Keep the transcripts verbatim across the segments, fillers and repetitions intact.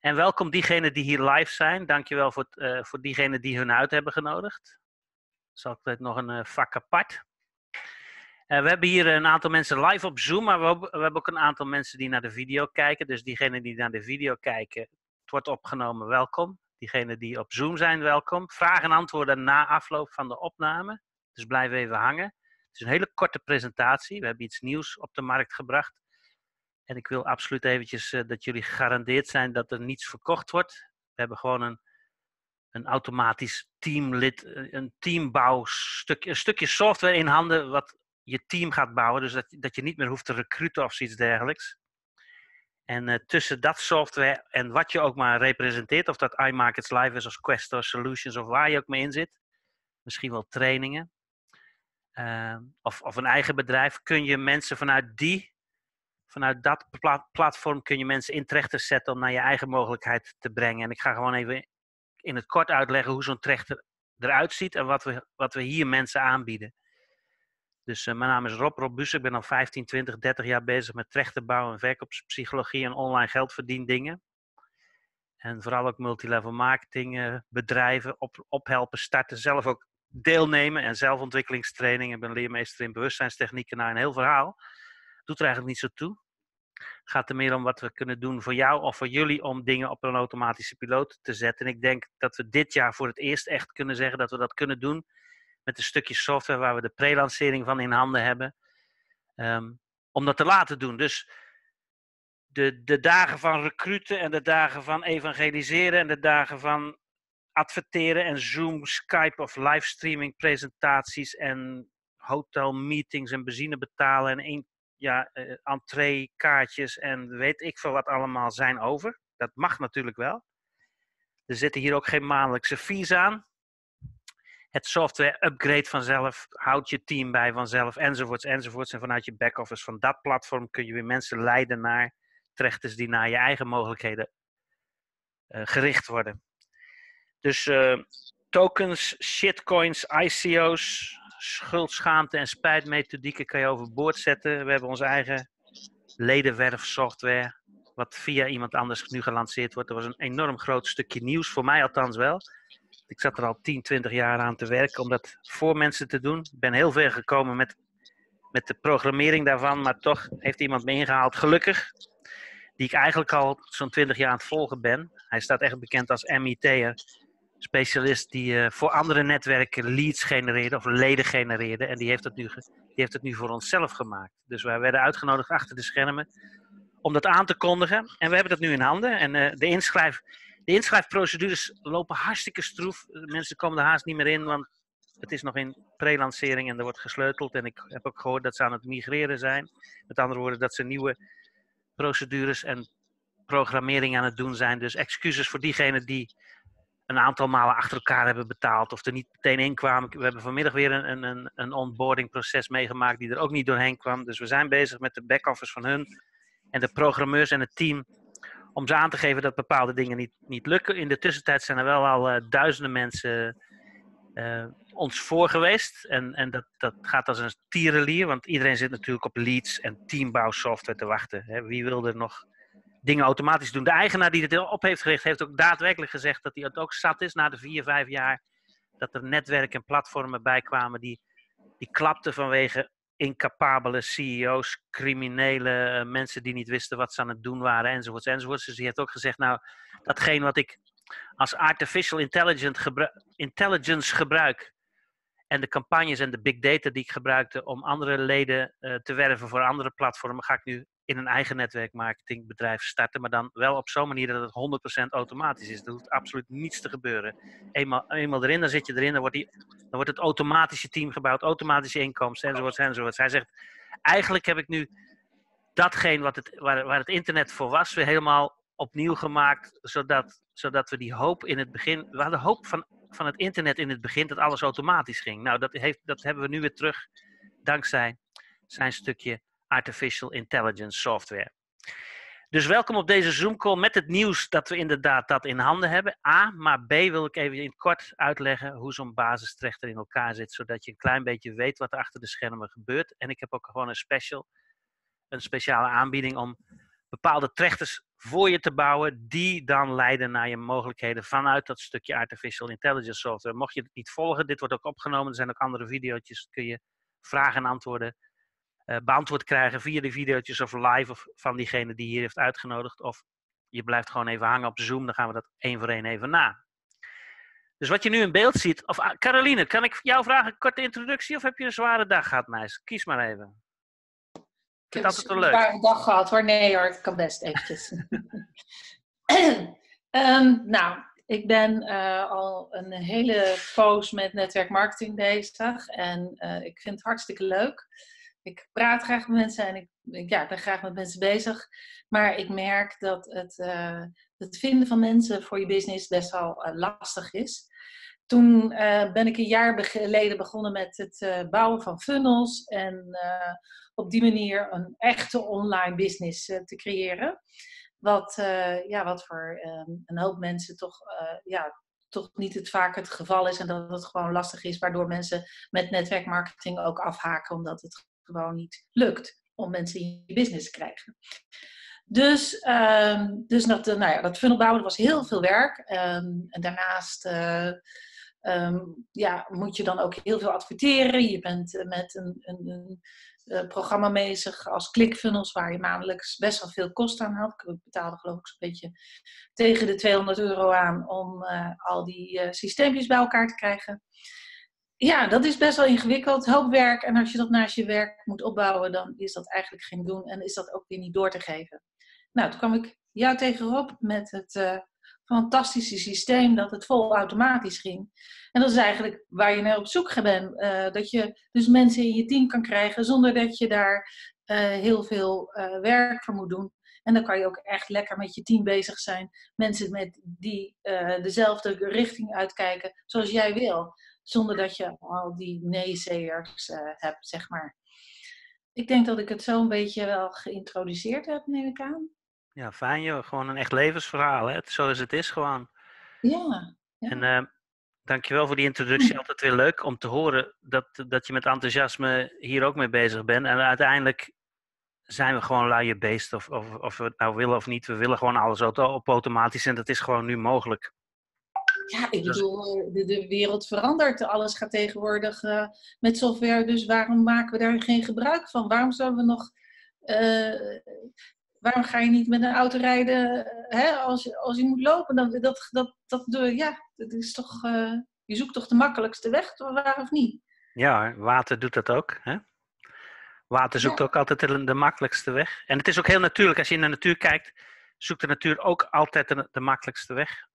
En welkom diegenen die hier live zijn. Dankjewel voor, uh, voor diegenen die hun uit hebben genodigd. Zal ik dit nog een uh, vak apart. Uh, we hebben hier een aantal mensen live op Zoom, maar we, we hebben ook een aantal mensen die naar de video kijken. Dus diegenen die naar de video kijken, het wordt opgenomen, welkom. Diegenen die op Zoom zijn, welkom. Vragen en antwoorden na afloop van de opname. Dus blijf even hangen. Het is een hele korte presentatie. We hebben iets nieuws op de markt gebracht. En ik wil absoluut eventjes uh, dat jullie gegarandeerd zijn dat er niets verkocht wordt. We hebben gewoon een, een automatisch teamlid, een teambouwstuk, een stukje software in handen wat je team gaat bouwen. Dus dat, dat je niet meer hoeft te recruiten of zoiets dergelijks. En uh, tussen dat software en wat je ook maar representeert, of dat iMarketsLive is als Questra Solutions of waar je ook mee in zit. Misschien wel trainingen. Uh, of, of een eigen bedrijf, kun je mensen vanuit die... Vanuit dat pla- platform kun je mensen in trechters zetten om naar je eigen mogelijkheid te brengen. En ik ga gewoon even in het kort uitleggen hoe zo'n trechter eruit ziet en wat we, wat we hier mensen aanbieden. Dus uh, mijn naam is Rob, Rob Buser. Ik ben al vijftien, twintig, dertig jaar bezig met trechterbouw en verkoopspsychologie en online geldverdiendingen. En vooral ook multilevel marketing, uh, bedrijven op, ophelpen, starten, zelf ook deelnemen en zelfontwikkelingstraining. Ik ben leermeester in bewustzijnstechnieken, nou een heel verhaal. Doet er eigenlijk niet zo toe. Het gaat er meer om wat we kunnen doen voor jou of voor jullie om dingen op een automatische piloot te zetten. En ik denk dat we dit jaar voor het eerst echt kunnen zeggen dat we dat kunnen doen met een stukje software waar we de pre-lancering van in handen hebben. Um, om dat te laten doen. Dus de, de dagen van recruiten en de dagen van evangeliseren en de dagen van adverteren en Zoom, Skype of livestreaming presentaties en hotelmeetings en benzine betalen en één Ja, uh, entree, kaartjes en weet ik veel wat allemaal zijn over. Dat mag natuurlijk wel. Er zitten hier ook geen maandelijkse fees aan. Het software upgrade vanzelf, houdt je team bij vanzelf, enzovoorts, enzovoorts. En vanuit je back-office van dat platform kun je weer mensen leiden naar trechters die naar je eigen mogelijkheden uh, gericht worden. Dus uh, tokens, shitcoins, I C O's... Schuld, schaamte en spijtmethodieken kan je overboord zetten. We hebben onze eigen ledenwerfsoftware, wat via iemand anders nu gelanceerd wordt. Dat was een enorm groot stukje nieuws, voor mij althans wel. Ik zat er al tien, twintig jaar aan te werken om dat voor mensen te doen. Ik ben heel ver gekomen met, met de programmering daarvan, maar toch heeft iemand me ingehaald, gelukkig. Die ik eigenlijk al zo'n twintig jaar aan het volgen ben. Hij staat echt bekend als M I T'er. Specialist die uh, voor andere netwerken leads genereerde of leden genereerde. En die heeft, het nu ge- die heeft het nu voor onszelf gemaakt. Dus wij werden uitgenodigd achter de schermen om dat aan te kondigen. En we hebben dat nu in handen. En uh, de, inschrijf- de inschrijfprocedures lopen hartstikke stroef. Mensen komen er haast niet meer in, want het is nog in pre-lancering en er wordt gesleuteld. En ik heb ook gehoord dat ze aan het migreren zijn. Met andere woorden, dat ze nieuwe procedures en programmering aan het doen zijn. Dus excuses voor diegenen die een aantal malen achter elkaar hebben betaald of er niet meteen in kwamen. We hebben vanmiddag weer een, een, een onboarding proces meegemaakt die er ook niet doorheen kwam. Dus we zijn bezig met de back-office van hun en de programmeurs en het team om ze aan te geven dat bepaalde dingen niet, niet lukken. In de tussentijd zijn er wel al uh, duizenden mensen uh, ons voor geweest. En, en dat, dat gaat als een tierenlier, want iedereen zit natuurlijk op leads en teambouwsoftware te wachten. Hè. Wie wil er nog dingen automatisch doen. De eigenaar die dit op heeft gericht heeft ook daadwerkelijk gezegd dat hij het ook zat is na de vier, vijf jaar dat er netwerken en platformen bij kwamen die, die klapten vanwege incapabele C E O's, criminele mensen die niet wisten wat ze aan het doen waren enzovoorts enzovoorts. Dus die heeft ook gezegd nou datgene wat ik als artificial intelligence gebruik, intelligence gebruik en de campagnes en de big data die ik gebruikte om andere leden uh, te werven voor andere platformen ga ik nu in een eigen netwerkmarketingbedrijf starten, maar dan wel op zo'n manier dat het honderd procent automatisch is. Er hoeft absoluut niets te gebeuren. Eenmaal, eenmaal erin, dan zit je erin, dan wordt, die, dan wordt het automatische team gebouwd, automatische inkomsten, enzovoorts, enzovoorts. Hij zegt, eigenlijk heb ik nu datgene wat het, waar, waar het internet voor was, weer helemaal opnieuw gemaakt, zodat, zodat we die hoop in het begin, we hadden hoop van, van het internet in het begin, dat alles automatisch ging. Nou, dat, heeft, dat hebben we nu weer terug, dankzij zijn stukje Artificial Intelligence Software. Dus welkom op deze Zoom-call met het nieuws dat we inderdaad dat in handen hebben. A, maar B wil ik even in kort uitleggen hoe zo'n basistrechter in elkaar zit, zodat je een klein beetje weet wat er achter de schermen gebeurt. En ik heb ook gewoon een special, een speciale aanbieding om bepaalde trechters voor je te bouwen die dan leiden naar je mogelijkheden vanuit dat stukje artificial intelligence software. Mocht je het niet volgen, dit wordt ook opgenomen. Er zijn ook andere video's, kun je vragen en antwoorden uh, beantwoord krijgen via de video's of live of van diegene die hier heeft uitgenodigd. Of je blijft gewoon even hangen op Zoom, dan gaan we dat één voor één even na. Dus wat je nu in beeld ziet, of uh, Caroline, kan ik jou vragen een korte introductie of heb je een zware dag gehad, meis? Kies maar even. Ik heb altijd een zware dag gehad hoor. Nee hoor, het kan best eventjes. um, nou, ik ben uh, al een hele poos met netwerkmarketing bezig. En uh, ik vind het hartstikke leuk. Ik praat graag met mensen en ik, ik ja, ben graag met mensen bezig. Maar ik merk dat het, uh, het vinden van mensen voor je business best wel uh, lastig is. Toen uh, ben ik een jaar geleden begonnen met het uh, bouwen van funnels en uh, op die manier een echte online business uh, te creëren. Wat, uh, ja, wat voor um, een hoop mensen toch, uh, ja, toch niet het vaak het geval is en dat het gewoon lastig is. Waardoor mensen met netwerkmarketing ook afhaken omdat het gewoon niet lukt om mensen in je business te krijgen. Dus, um, dus dat, nou ja, dat funnel bouwen was heel veel werk. Um, en daarnaast uh, um, ja, moet je dan ook heel veel adverteren. Je bent met een, een, een, een programma bezig als ClickFunnels, waar je maandelijks best wel veel kosten aan had. Ik betaalde geloof ik zo'n beetje tegen de tweehonderd euro aan om uh, al die uh, systeempjes bij elkaar te krijgen. Ja, dat is best wel ingewikkeld. Hoop werk. En als je dat naast je werk moet opbouwen, dan is dat eigenlijk geen doen. En is dat ook weer niet door te geven. Nou, toen kwam ik jou tegenop met het uh, fantastische systeem dat het vol automatisch ging. En dat is eigenlijk waar je naar op zoek bent. Uh, dat je dus mensen in je team kan krijgen zonder dat je daar uh, heel veel uh, werk voor moet doen. En dan kan je ook echt lekker met je team bezig zijn. Mensen met die uh, dezelfde richting uitkijken zoals jij wil. Zonder dat je al die nee-zeeërs uh, hebt, zeg maar. Ik denk dat ik het zo een beetje wel geïntroduceerd heb, neem ik aan. Ja, fijn joh. Gewoon een echt levensverhaal, hè? Zoals het is gewoon. Ja. ja. En uh, dankjewel voor die introductie. Altijd weer leuk om te horen dat, dat je met enthousiasme hier ook mee bezig bent. En uiteindelijk zijn we gewoon luie beesten, of, of, of we het nou willen of niet. We willen gewoon alles op automatisch en dat is gewoon nu mogelijk. Ja, ik bedoel, de, de wereld verandert. Alles gaat tegenwoordig uh, met software. Dus waarom maken we daar geen gebruik van? Waarom zouden we nog... Uh, waarom ga je niet met een auto rijden uh, hè, als, je, als je moet lopen? Dan, dat, dat, dat, uh, ja, dat is toch, uh, je zoekt toch de makkelijkste weg, waar of niet? Ja, water doet dat ook. Hè? Water zoekt ja. ook altijd de, de makkelijkste weg. En het is ook heel natuurlijk. Als je in de natuur kijkt, zoekt de natuur ook altijd de, de makkelijkste weg.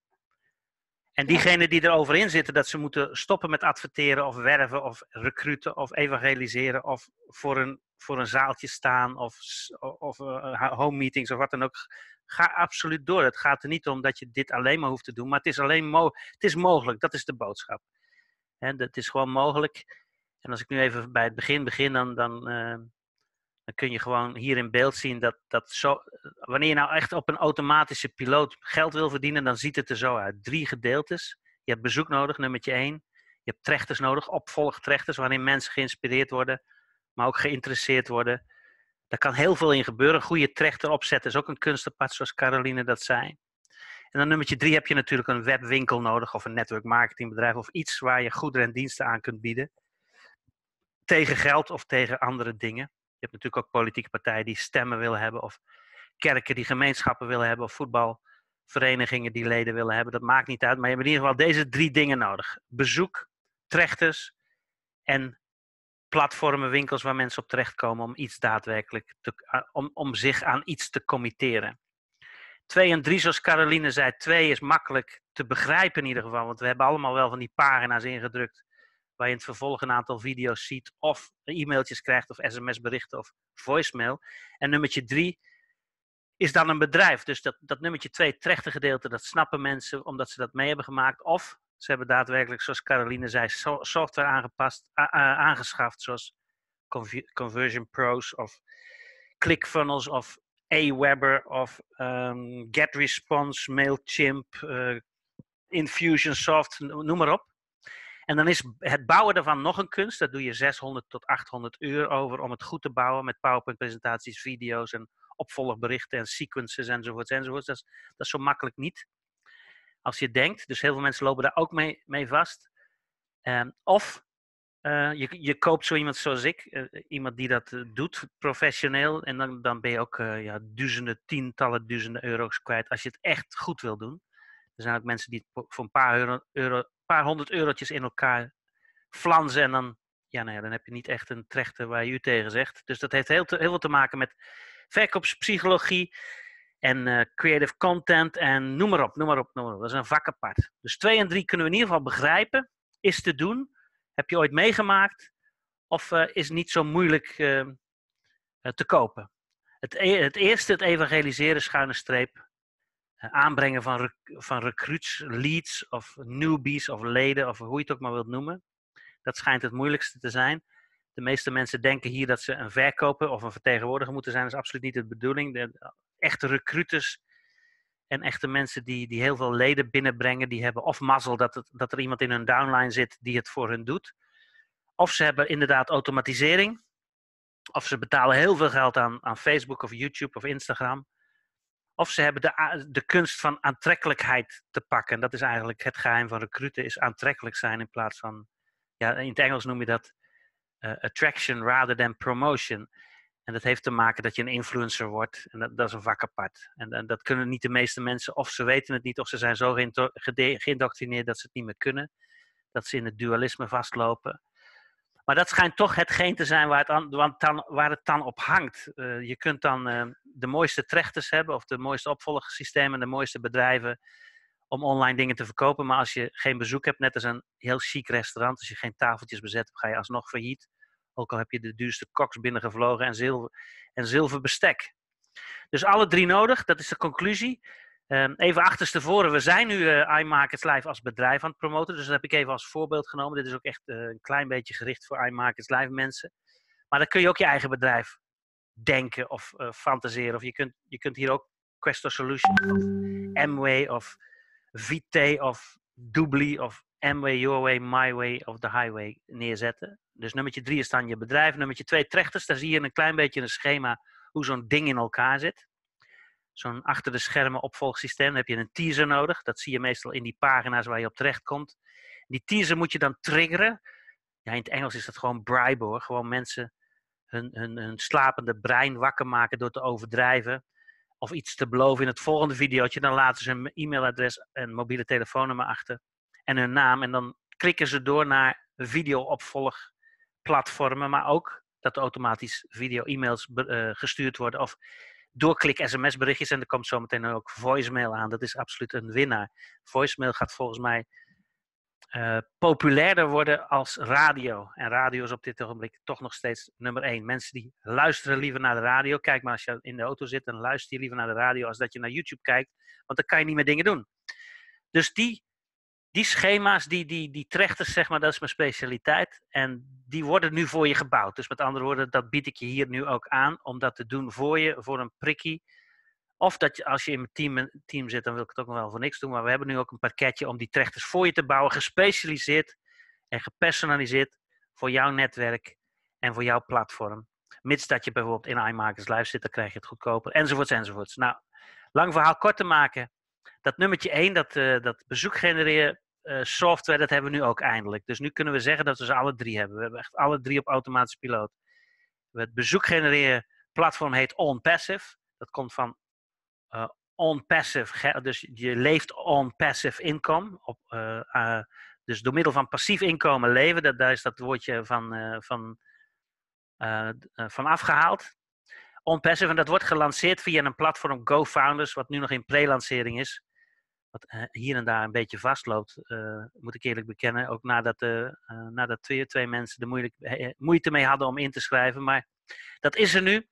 En diegenen die erover in zitten dat ze moeten stoppen met adverteren of werven of recruten of evangeliseren of voor een, voor een zaaltje staan of, of uh, home meetings of wat dan ook. Ga absoluut door. Het gaat er niet om dat je dit alleen maar hoeft te doen, maar het is, alleen mo het is mogelijk. Dat is de boodschap. En het is gewoon mogelijk. En als ik nu even bij het begin begin, dan, dan, uh, dan kun je gewoon hier in beeld zien dat, dat zo, wanneer je nou echt op een automatische piloot geld wil verdienen, dan ziet het er zo uit. Drie gedeeltes. Je hebt bezoek nodig, nummertje één. Je hebt trechters nodig, opvolgtrechters, waarin mensen geïnspireerd worden, maar ook geïnteresseerd worden. Daar kan heel veel in gebeuren. Een goede trechter opzetten is ook een kunstapart, zoals Caroline dat zei. En dan nummertje drie heb je natuurlijk een webwinkel nodig, of een netwerk marketingbedrijf, of iets waar je goederen en diensten aan kunt bieden. Tegen geld of tegen andere dingen. Je hebt natuurlijk ook politieke partijen die stemmen willen hebben, of kerken die gemeenschappen willen hebben, of voetbalverenigingen die leden willen hebben. Dat maakt niet uit, maar je hebt in ieder geval deze drie dingen nodig. Bezoek, trechters en platformen, winkels waar mensen op terechtkomen om iets daadwerkelijk te, om, om zich aan iets te committeren. Twee en drie, zoals Caroline zei, twee is makkelijk te begrijpen in ieder geval, want we hebben allemaal wel van die pagina's ingedrukt, waar je in het vervolg een aantal video's ziet, of e-mailtjes krijgt, of sms-berichten, of voicemail. En nummertje drie is dan een bedrijf. Dus dat, dat nummertje twee, trechtergedeelte, dat snappen mensen, omdat ze dat mee hebben gemaakt. Of ze hebben daadwerkelijk, zoals Caroline zei, so software aangepast, aangeschaft, zoals Conversion Pros, of ClickFunnels, of Aweber, of um, GetResponse, MailChimp, uh, Infusionsoft, noem maar op. En dan is het bouwen daarvan nog een kunst. Daar doe je zeshonderd tot achthonderd uur over om het goed te bouwen met PowerPoint presentaties, video's en opvolgberichten en sequences enzovoorts enzovoorts. Dat is, dat is zo makkelijk niet. Als je denkt, dus heel veel mensen lopen daar ook mee, mee vast. Um, of uh, je, je koopt zo iemand zoals ik, uh, iemand die dat uh, doet professioneel. En dan, dan ben je ook uh, ja, duizenden, tientallen duizenden euro's kwijt als je het echt goed wil doen. Er zijn ook mensen die voor een paar, euro, euro, paar honderd eurotjes in elkaar flansen en dan, ja, nou ja, dan heb je niet echt een trechter waar je u tegen zegt. Dus dat heeft heel, te, heel veel te maken met verkoopspsychologie en uh, creative content en noem maar op, noem maar op, noem maar op. Dat is een vak apart. Dus twee en drie kunnen we in ieder geval begrijpen. Is te doen. Heb je ooit meegemaakt? Of uh, is niet zo moeilijk uh, uh, te kopen? Het, e het eerste, het evangeliseren, schuine streep. Aanbrengen van, rec van recruits, leads of newbies of leden of hoe je het ook maar wilt noemen. Dat schijnt het moeilijkste te zijn. De meeste mensen denken hier dat ze een verkoper of een vertegenwoordiger moeten zijn. Dat is absoluut niet de bedoeling. De echte recruiters en echte mensen die, die heel veel leden binnenbrengen, die hebben of mazzel dat, het, dat er iemand in hun downline zit die het voor hun doet. Of ze hebben inderdaad automatisering. Of ze betalen heel veel geld aan, aan Facebook of YouTube of Instagram. Of ze hebben de, de kunst van aantrekkelijkheid te pakken. En dat is eigenlijk het geheim van recruiten, is aantrekkelijk zijn in plaats van... Ja, in het Engels noem je dat uh, attraction rather than promotion. En dat heeft te maken dat je een influencer wordt. En dat, dat is een vak apart. En, en dat kunnen niet de meeste mensen. Of ze weten het niet, of ze zijn zo geïndoctrineerd dat ze het niet meer kunnen. Dat ze in het dualisme vastlopen. Maar dat schijnt toch hetgeen te zijn waar het, an, want dan, waar het dan op hangt. Uh, je kunt dan uh, de mooiste trechters hebben of de mooiste opvolgersystemen, de mooiste bedrijven om online dingen te verkopen. Maar als je geen bezoek hebt, net als een heel chic restaurant, als je geen tafeltjes bezet hebt, ga je alsnog failliet. Ook al heb je de duurste koks binnengevlogen en zilver, en zilver bestek. Dus alle drie nodig, dat is de conclusie. Um, even achterstevoren, we zijn nu uh, iMarketsLive als bedrijf aan het promoten. Dus dat heb ik even als voorbeeld genomen. Dit is ook echt uh, een klein beetje gericht voor iMarketsLive mensen. Maar dan kun je ook je eigen bedrijf denken of uh, fantaseren. Of je kunt, je kunt hier ook Questra Solutions of M-Way of V T of Dubli of M-Way, Your Way, My Way of the Highway neerzetten. Dus nummertje drie is dan je bedrijf. Nummertje twee trechters. Daar zie je een klein beetje een schema hoe zo'n ding in elkaar zit. Zo'n achter de schermen opvolgsysteem. Dan heb je een teaser nodig. Dat zie je meestal in die pagina's waar je op terecht komt. Die teaser moet je dan triggeren. Ja, in het Engels is dat gewoon bribe hoor. Gewoon mensen hun, hun, hun slapende brein wakker maken door te overdrijven. Of iets te beloven in het volgende videootje. Dan laten ze hun e-mailadres en mobiele telefoonnummer achter. En hun naam. En dan klikken ze door naar videoopvolgplatformen. Maar ook dat er automatisch video-e-mails uh, gestuurd worden. Of doorklik sms berichtjes. En er komt zometeen ook voicemail aan. Dat is absoluut een winnaar. Voicemail gaat volgens mij uh, populairder worden als radio. En radio is op dit ogenblik toch nog steeds nummer één. Mensen die luisteren liever naar de radio. Kijk maar, als je in de auto zit, dan luister je liever naar de radio als dat je naar YouTube kijkt. Want dan kan je niet meer dingen doen. Dus die... Die schema's, die, die, die trechters, zeg maar, dat is mijn specialiteit. En die worden nu voor je gebouwd. Dus met andere woorden, dat bied ik je hier nu ook aan. Om dat te doen voor je, voor een prikkie. Of dat je, als je in mijn team, team zit, dan wil ik het ook nog wel voor niks doen. Maar we hebben nu ook een pakketje om die trechters voor je te bouwen. Gespecialiseerd en gepersonaliseerd voor jouw netwerk en voor jouw platform. Mits dat je bijvoorbeeld in iMarketsLive zit, dan krijg je het goedkoper. Enzovoorts, enzovoorts. Nou, lang verhaal kort te maken. Dat nummertje één, dat, uh, dat bezoek genereren. Uh, software, dat hebben we nu ook eindelijk. Dus nu kunnen we zeggen dat we ze alle drie hebben. We hebben echt alle drie op automatische piloot. Het bezoek genereren platform heet OnPassive. Dat komt van uh, OnPassive. Dus je leeft OnPassive income. Op, uh, uh, dus door middel van passief inkomen leven. Dat, daar is dat woordje van, uh, van, uh, uh, van afgehaald. OnPassive. En dat wordt gelanceerd via een platform GoFounders. Wat nu nog in pre-lancering is. Wat hier en daar een beetje vastloopt, uh, moet ik eerlijk bekennen. Ook nadat, uh, uh, nadat twee, twee mensen er moeilijk, uh, moeite mee hadden om in te schrijven. Maar dat is er nu.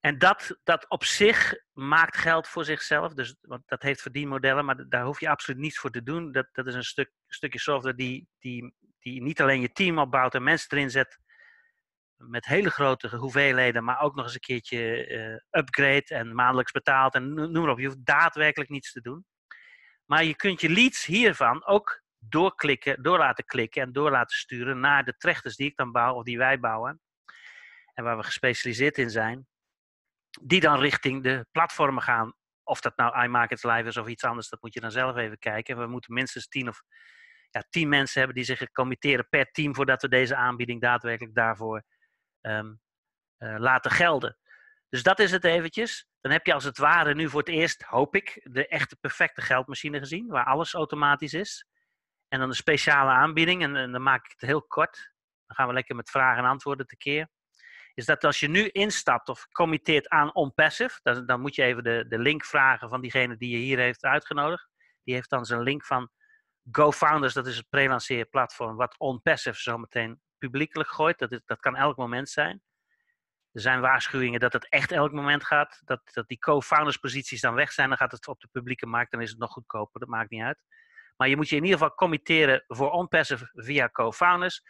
En dat, dat op zich maakt geld voor zichzelf. Dus, want dat heeft verdienmodellen, maar daar hoef je absoluut niets voor te doen. Dat, dat is een stuk, stukje software die, die, die niet alleen je team opbouwt en mensen erin zet. Met hele grote hoeveelheden, maar ook nog eens een keertje uh, upgrade en maandelijks betaald. En noem maar op, je hoeft daadwerkelijk niets te doen. Maar je kunt je leads hiervan ook doorklikken, door laten klikken en door laten sturen naar de trechters die ik dan bouw of die wij bouwen. En waar we gespecialiseerd in zijn. die dan richting de platformen gaan. Of dat nou iMarketsLive is of iets anders, dat moet je dan zelf even kijken. We moeten minstens tien of ja, tien mensen hebben die zich committeren per team voordat we deze aanbieding daadwerkelijk daarvoor um, uh, laten gelden. Dus dat is het eventjes. Dan heb je als het ware nu voor het eerst, hoop ik, de echte perfecte geldmachine gezien. Waar alles automatisch is. En dan een speciale aanbieding. En, en dan maak ik het heel kort. Dan gaan we lekker met vragen en antwoorden tekeer. Is dat als je nu instapt of committeert aan OnPassive. Dan, dan moet je even de, de link vragen van diegene die je hier heeft uitgenodigd. Die heeft dan zijn link van GoFounders. Dat is het pre-lanceerplatform wat OnPassive zometeen publiekelijk gooit. Dat, is, dat kan elk moment zijn. Er zijn waarschuwingen dat het echt elk moment gaat. Dat, dat die co-founders posities dan weg zijn. Dan gaat het op de publieke markt. Dan is het nog goedkoper. Dat maakt niet uit. Maar je moet je in ieder geval committeren voor OnPassive via co-founders.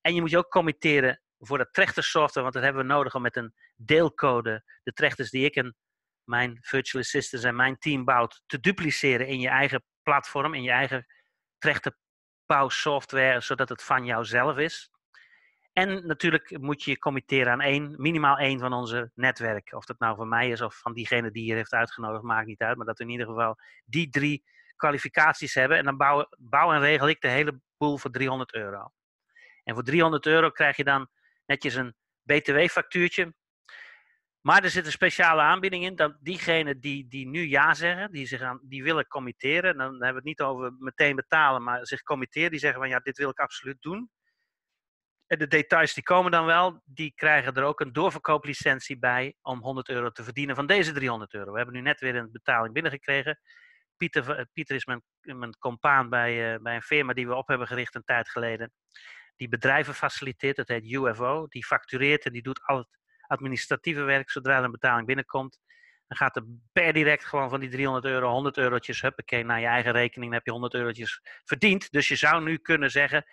En je moet je ook committeren voor dat trechtersoftware. Want dat hebben we nodig om met een deelcode de trechters die ik en mijn virtual assistants en mijn team bouwt te dupliceren in je eigen platform. In je eigen trechterpauwsoftware. Zodat het van jouzelf is. En natuurlijk moet je je committeren aan één, minimaal één van onze netwerken. Of dat nou van mij is of van diegene die hier heeft uitgenodigd, maakt niet uit. Maar dat we in ieder geval die drie kwalificaties hebben. En dan bouw, bouw en regel ik de hele boel voor driehonderd euro. En voor driehonderd euro krijg je dan netjes een B T W-factuurtje. Maar er zit een speciale aanbieding in. Dat diegenen die, die nu ja zeggen, die, zich aan, die willen committeren. Dan hebben we het niet over meteen betalen, maar zich committeren. Die zeggen van ja, dit wil ik absoluut doen. En de details die komen dan wel, die krijgen er ook een doorverkooplicentie bij om honderd euro te verdienen van deze driehonderd euro. We hebben nu net weer een betaling binnengekregen. Pieter, Pieter is mijn, mijn compaan bij, uh, bij een firma die we op hebben gericht een tijd geleden. Die bedrijven faciliteert, dat heet U F O. Die factureert en die doet al het administratieve werk zodra er een betaling binnenkomt. Dan gaat er per direct gewoon van die driehonderd euro, honderd eurotjes, huppakee, naar je eigen rekening. Dan heb je honderd eurotjes verdiend. Dus je zou nu kunnen zeggen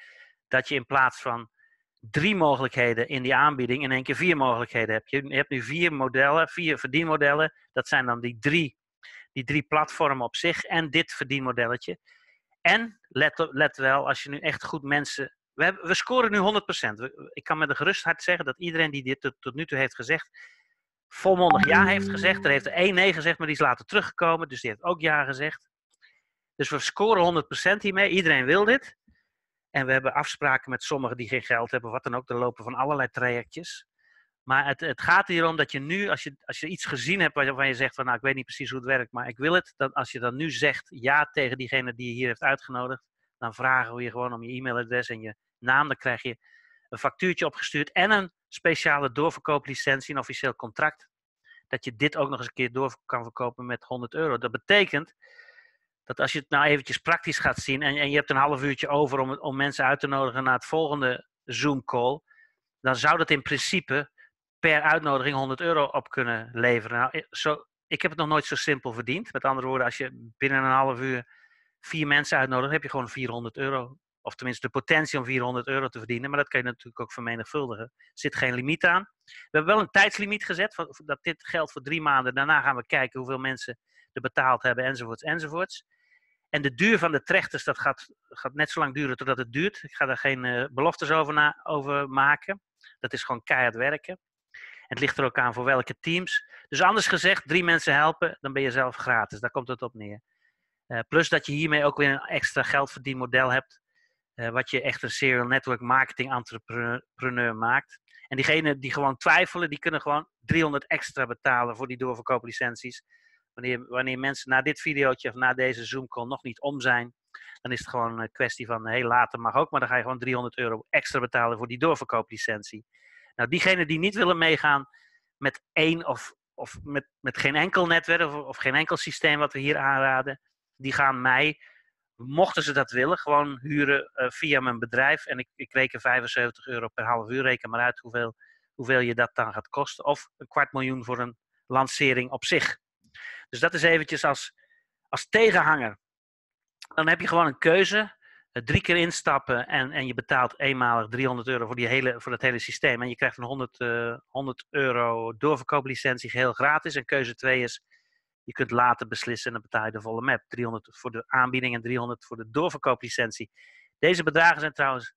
dat je in plaats van drie mogelijkheden in die aanbieding. In één keer vier mogelijkheden heb je. Je hebt nu vier modellen, vier verdienmodellen. Dat zijn dan die drie, die drie platformen op zich en dit verdienmodelletje. En let, op, let wel, als je nu echt goed mensen... We, hebben, we scoren nu honderd procent. We, ik kan met een gerust hart zeggen dat iedereen die dit tot, tot nu toe heeft gezegd, volmondig ja heeft gezegd. Er heeft er één nee gezegd, maar die is later teruggekomen. Dus die heeft ook ja gezegd. Dus we scoren honderd procent hiermee. Iedereen wil dit. En we hebben afspraken met sommigen die geen geld hebben, wat dan ook. Er lopen van allerlei trajectjes. Maar het, het gaat hierom dat je nu, als je, als je iets gezien hebt waarvan je zegt van, nou, ik weet niet precies hoe het werkt, maar ik wil het. Dan, als je dan nu zegt ja tegen diegene die je hier heeft uitgenodigd, dan vragen we je gewoon om je e-mailadres en je naam. Dan krijg je een factuurtje opgestuurd en een speciale doorverkooplicentie, een officieel contract. Dat je dit ook nog eens een keer door kan verkopen met honderd euro. Dat betekent dat als je het nou eventjes praktisch gaat zien en, en je hebt een half uurtje over om, om mensen uit te nodigen naar het volgende Zoom-call, dan zou dat in principe per uitnodiging honderd euro op kunnen leveren. Nou, zo, ik heb het nog nooit zo simpel verdiend. Met andere woorden, als je binnen een half uur vier mensen uitnodigt, heb je gewoon vierhonderd euro. Of tenminste de potentie om vierhonderd euro te verdienen. Maar dat kan je natuurlijk ook vermenigvuldigen. Er zit geen limiet aan. We hebben wel een tijdslimiet gezet, van, dat dit geldt voor drie maanden. Daarna gaan we kijken hoeveel mensen er betaald hebben, enzovoorts, enzovoorts. En de duur van de trechters, dat gaat, gaat net zo lang duren totdat het duurt. Ik ga daar geen uh, beloftes over, na, over maken. Dat is gewoon keihard werken. En het ligt er ook aan voor welke teams. Dus anders gezegd, drie mensen helpen, dan ben je zelf gratis. Daar komt het op neer. Uh, plus dat je hiermee ook weer een extra geldverdienmodel hebt. Uh, wat je echt een serial network marketing entrepreneur maakt. En diegenen die gewoon twijfelen, die kunnen gewoon driehonderd extra betalen voor die doorverkooplicenties. Wanneer, wanneer mensen na dit videootje of na deze Zoom-call nog niet om zijn, dan is het gewoon een kwestie van, hey, later mag ook, maar dan ga je gewoon driehonderd euro extra betalen voor die doorverkooplicentie. Nou, diegenen die niet willen meegaan met één of, of met, met geen enkel netwerk of, of geen enkel systeem wat we hier aanraden, die gaan mij, mochten ze dat willen, gewoon huren uh, via mijn bedrijf. En ik, ik reken vijfenzeventig euro per half uur, reken maar uit hoeveel, hoeveel je dat dan gaat kosten. Of een kwart miljoen voor een lancering op zich. Dus dat is eventjes als, als tegenhanger. Dan heb je gewoon een keuze. Drie keer instappen en, en je betaalt eenmalig driehonderd euro voor, die hele, voor dat hele systeem. En je krijgt een honderd euro doorverkooplicentie geheel gratis. En keuze twee is, je kunt later beslissen en dan betaal je de volle map. driehonderd voor de aanbieding en driehonderd voor de doorverkooplicentie. Deze bedragen zijn trouwens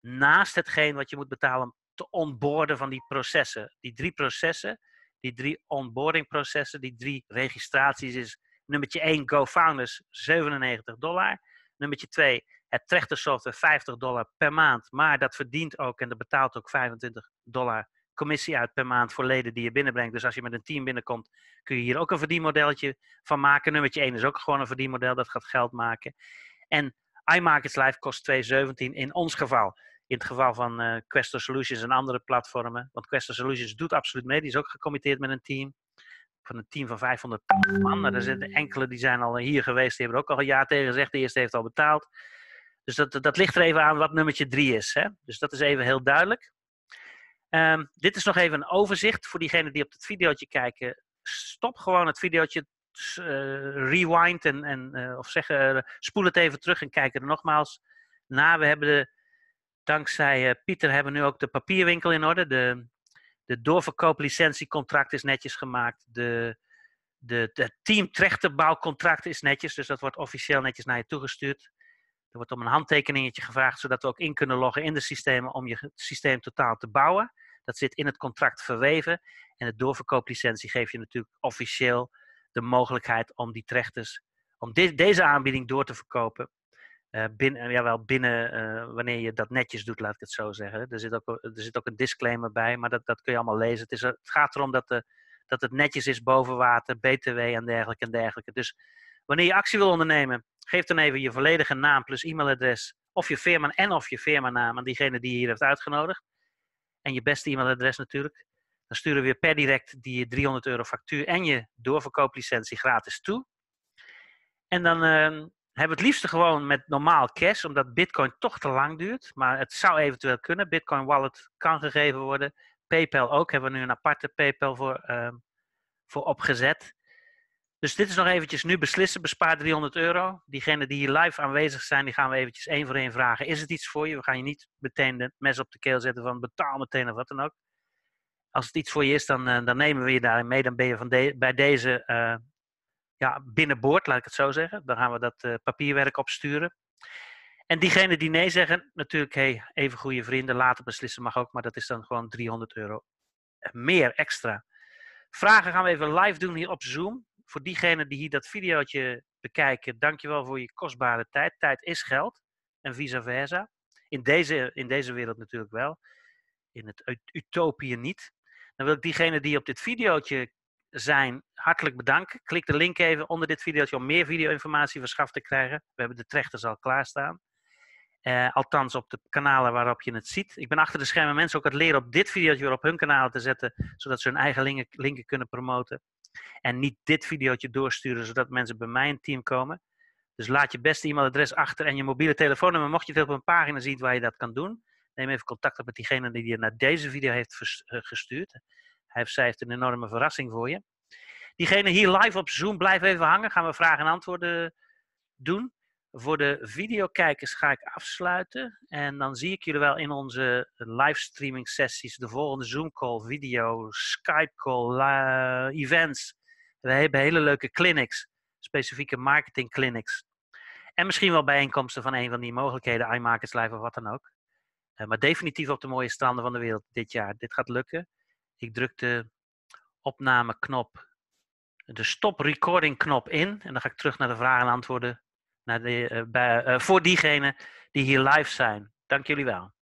naast hetgeen wat je moet betalen om te onboarden van die processen. Die drie processen. die drie onboarding processen, die drie registraties is nummertje één GoFounders zevenennegentig dollar. Nummertje twee het trechtersoftware vijftig dollar per maand. Maar dat verdient ook en dat betaalt ook vijfentwintig dollar commissie uit per maand voor leden die je binnenbrengt. Dus als je met een team binnenkomt, kun je hier ook een verdienmodelletje van maken. Nummertje één is ook gewoon een verdienmodel, dat gaat geld maken. En iMarketsLive kost twee zeventien in ons geval. In het geval van uh, Questra Solutions en andere platformen. Want Questra Solutions doet absoluut mee. Die is ook gecommitteerd met een team. Van een team van vijfhonderd man. Er zitten enkele die zijn al hier geweest. Die hebben er ook al een jaar tegen gezegd. De eerste heeft al betaald. Dus dat, dat ligt er even aan wat nummertje drie is. Hè? Dus dat is even heel duidelijk. Um, dit is nog even een overzicht. Voor diegenen die op het videootje kijken. Stop gewoon het videootje. Uh, rewind en, en uh, of zeg, uh, spoel het even terug en kijk er nogmaals naar. We hebben de, dankzij uh, Pieter hebben we nu ook de papierwinkel in orde. De, de doorverkooplicentiecontract is netjes gemaakt. De, de, de teamtrechterbouwcontract is netjes. Dus dat wordt officieel netjes naar je toegestuurd. Er wordt om een handtekeningetje gevraagd, zodat we ook in kunnen loggen in de systemen om je systeem totaal te bouwen. Dat zit in het contract verweven. En de doorverkooplicentie geeft je natuurlijk officieel de mogelijkheid om die trechters, om de, deze aanbieding door te verkopen. Uh, binnen, jawel, binnen uh, wanneer je dat netjes doet, laat ik het zo zeggen. Er zit ook, er zit ook een disclaimer bij, maar dat, dat kun je allemaal lezen. Het, is, het gaat erom dat, de, dat het netjes is boven water, B T W en dergelijke en dergelijke. Dus wanneer je actie wil ondernemen, geef dan even je volledige naam plus e-mailadres of je firma en of je firmanaam aan diegene die je hier heeft uitgenodigd. En je beste e-mailadres natuurlijk. Dan sturen we weer per direct die driehonderd euro factuur en je doorverkooplicentie gratis toe. En dan uh, hebben we het liefste gewoon met normaal cash, omdat Bitcoin toch te lang duurt. Maar het zou eventueel kunnen. Bitcoin Wallet kan gegeven worden. PayPal ook. Hebben we nu een aparte PayPal voor, uh, voor opgezet. Dus dit is nog eventjes nu beslissen. Bespaar driehonderd euro. Diegenen die hier live aanwezig zijn, die gaan we eventjes één voor één vragen. Is het iets voor je? We gaan je niet meteen de mes op de keel zetten van betaal meteen of wat dan ook. Als het iets voor je is, dan, dan nemen we je daarin mee. Dan ben je van de, bij deze uh, ja, binnenboord, laat ik het zo zeggen. Dan gaan we dat uh, papierwerk opsturen. En diegenen die nee zeggen, natuurlijk, hey, even goede vrienden, later beslissen mag ook. Maar dat is dan gewoon driehonderd euro meer extra. Vragen gaan we even live doen hier op Zoom. Voor diegenen die hier dat videootje bekijken, dankjewel voor je kostbare tijd. Tijd is geld en vice versa. In deze, in deze wereld natuurlijk wel. In het utopie niet. Dan wil ik diegenen die op dit videootje zijn hartelijk bedanken. Klik de link even onder dit videootje om meer video-informatie verschaft te krijgen. We hebben de trechters al klaarstaan. Uh, althans op de kanalen waarop je het ziet. Ik ben achter de schermen mensen ook het leren op dit videootje weer op hun kanalen te zetten. Zodat ze hun eigen linken, linken kunnen promoten. En niet dit videootje doorsturen zodat mensen bij mijn team komen. Dus laat je beste e-mailadres achter en je mobiele telefoonnummer. Mocht je het op een pagina zien waar je dat kan doen. Neem even contact op met diegene die je naar deze video heeft gestuurd. Hij of zij heeft een enorme verrassing voor je. Diegene hier live op Zoom, blijf even hangen. Gaan we vragen en antwoorden doen. Voor de videokijkers ga ik afsluiten. En dan zie ik jullie wel in onze livestreaming sessies. De volgende Zoom call, video, Skype call, uh, events. We hebben hele leuke clinics. Specifieke marketing clinics. En misschien wel bijeenkomsten van een van die mogelijkheden. iMarketsLive of wat dan ook. Uh, maar definitief op de mooie stranden van de wereld dit jaar. Dit gaat lukken. Ik druk de opnameknop, de stop recording knop in. En dan ga ik terug naar de vragen en antwoorden naar de, uh, bij, uh, voor diegenen die hier live zijn. Dank jullie wel.